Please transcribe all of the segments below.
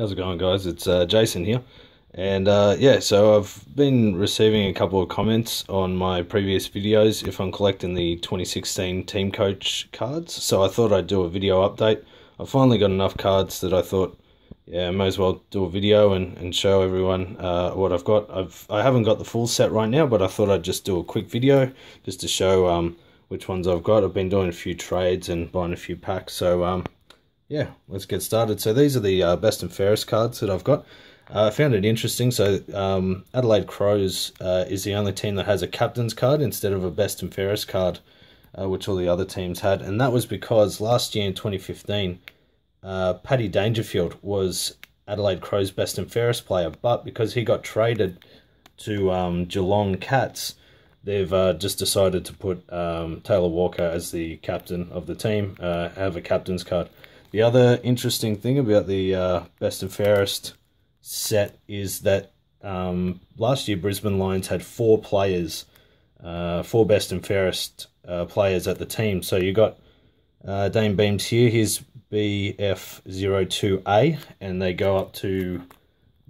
How's it going, guys? It's Jason here. And so I've been receiving a couple of comments on my previous videos if I'm collecting the 2016 Team Coach cards. So I thought I'd do a video update. I finally got enough cards that I thought, yeah, I may as well do a video and show everyone what I've got. I haven't got the full set right now, but I thought I'd just do a quick video just to show which ones I've got. I've been doing a few trades and buying a few packs, so yeah, let's get started. So these are the best and fairest cards that I've got. I found it interesting, so Adelaide Crows is the only team that has a captain's card instead of a best and fairest card, which all the other teams had, and that was because last year in 2015, Paddy Dangerfield was Adelaide Crows' best and fairest player, but because he got traded to Geelong Cats, they've just decided to put Taylor Walker as the captain of the team, have a captain's card. The other interesting thing about the best and fairest set is that last year Brisbane Lions had four best and fairest players at the team. So you got Dame Beams here, he's BF02A, and they go up to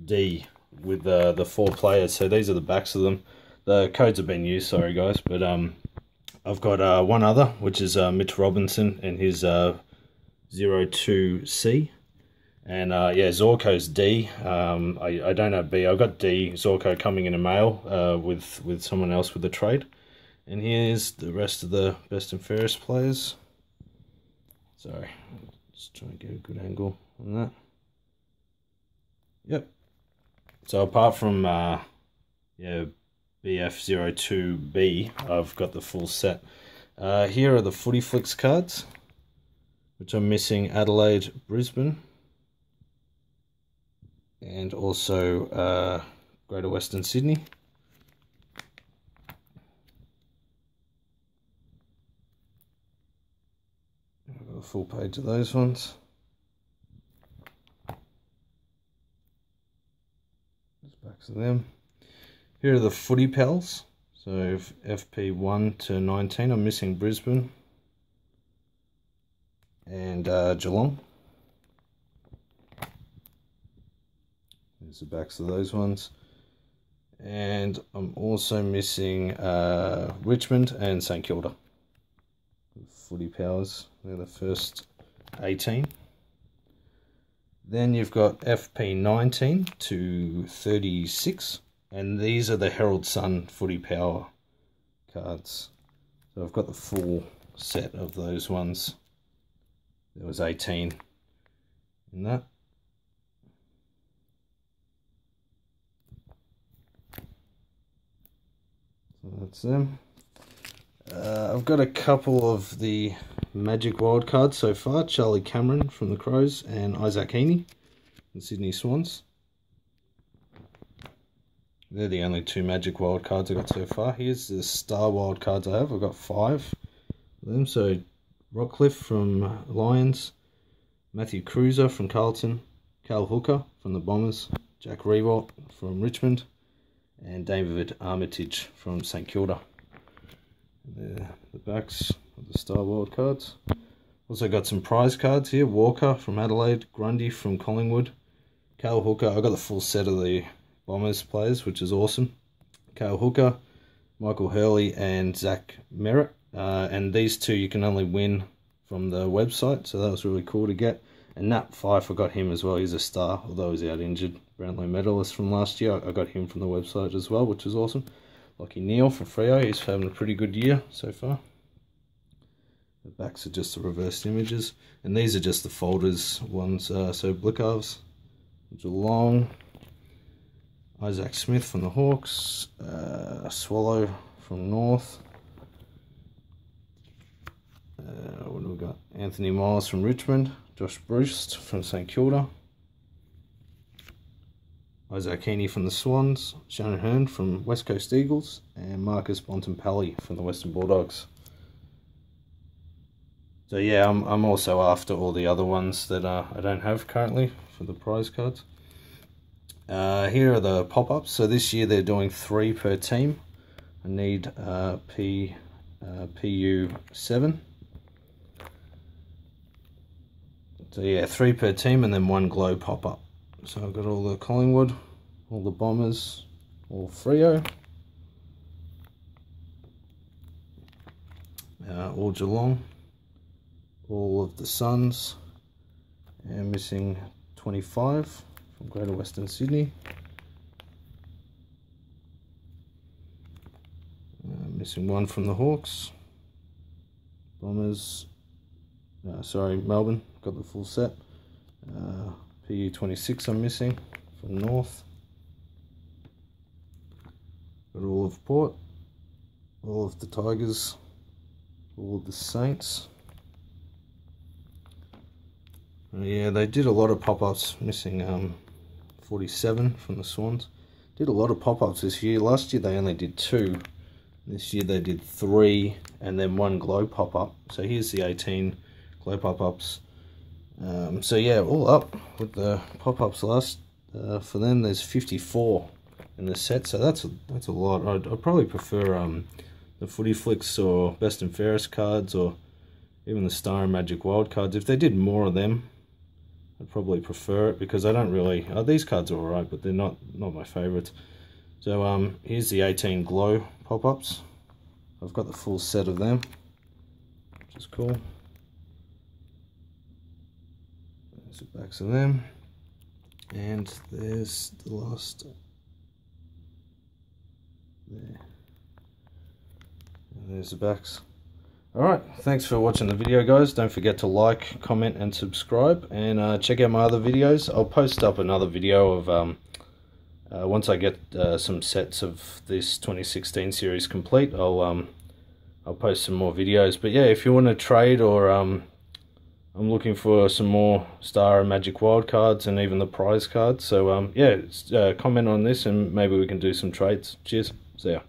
D with the four players. So these are the backs of them. The codes have been used, sorry guys, but I've got one other, which is Mitch Robinson and his 02C. And Zorko's D. I don't have B. I've got D. Zorko coming in a mail with someone else with a trade. And here's the rest of the best and fairest players. Sorry, just trying to get a good angle on that. Yep. So apart from BF02B, I've got the full set. Here are the Footy Flix cards, which I'm missing Adelaide, Brisbane, and also Greater Western Sydney. I've got a full page of those ones. Just backs of them. Here are the Footy Pals. So FP1 to 19, I'm missing Brisbane and Geelong. There's the backs of those ones. And I'm also missing Richmond and St Kilda. Footy Powers, they're the first 18. Then you've got FP19 to 36. And these are the Herald Sun Footy Power cards. So I've got the full set of those ones. There was 18 in that. So that's them. I've got a couple of the Magic Wild cards so far. Charlie Cameron from the Crows and Isaac Heaney from Sydney Swans. They're the only two Magic Wild cards I've got so far. Here's the Star Wild cards I have. I've got 5 of them. So Rockliff from Lions, Matthew Cruiser from Carlton, Kyle Hooker from the Bombers, Jack Riewoldt from Richmond, and David Armitage from St Kilda. They're the backs of the Star Wild cards. Also got some prize cards here. Walker from Adelaide, Grundy from Collingwood, Kyle Hooker. I got the full set of the Bombers players, which is awesome. Kyle Hooker, Michael Hurley, and Zach Merritt. And these two you can only win from the website, so that was really cool to get. And Nat Fyfe, I got him as well. He's a star, although he's out injured. Brownlow medalist from last year. I got him from the website as well, which is awesome. Lucky Neil from Freo. He's having a pretty good year so far. The backs are just the reversed images. And these are just the folders ones. So Blicavs, Geelong, Isaac Smith from the Hawks, Swallow from North, what do we got? Anthony Miles from Richmond, Josh Bruce from St Kilda, Isaac Heaney from the Swans, Shannon Hearn from West Coast Eagles, and Marcus Bontempalli from the Western Bulldogs. So yeah, I'm also after all the other ones that I don't have currently for the prize cards. Here are the pop-ups. So this year they're doing 3 per team. I need PU7. So yeah, 3 per team and then 1 glow pop-up. So I've got all the Collingwood, all the Bombers, all Freo, all Geelong, all of the Suns, and missing 25 from Greater Western Sydney. Missing one from the Hawks, Bombers, sorry, Melbourne, got the full set. PU26 I'm missing from North. Got all of Port, all of the Tigers, all of the Saints. Yeah, they did a lot of pop-ups, missing 47 from the Swans. Did a lot of pop-ups this year. Last year they only did 2. This year they did 3 and then 1 glow pop-up. So here's the 18 glow pop-ups. So yeah, all up with the pop-ups last. For them there's 54 in the set, so that's a lot. I'd probably prefer the Footy Flix or Best and Fairest cards, or even the Star and Magic Wild cards. If they did more of them, I'd probably prefer it, because I don't really... these cards are alright, but they're not my favourites. So here's the 18 glow pop-ups. I've got the full set of them, which is cool. There's the backs of them. And there's the last. There. And there's the backs. Alright, thanks for watching the video, guys. Don't forget to like, comment, and subscribe. And check out my other videos. I'll post up another video of... once I get some sets of this 2016 series complete, I'll post some more videos. But yeah, if you want to trade, or I'm looking for some more Star and Magic Wild cards, and even the prize cards. So yeah, comment on this, and maybe we can do some trades. Cheers, see ya.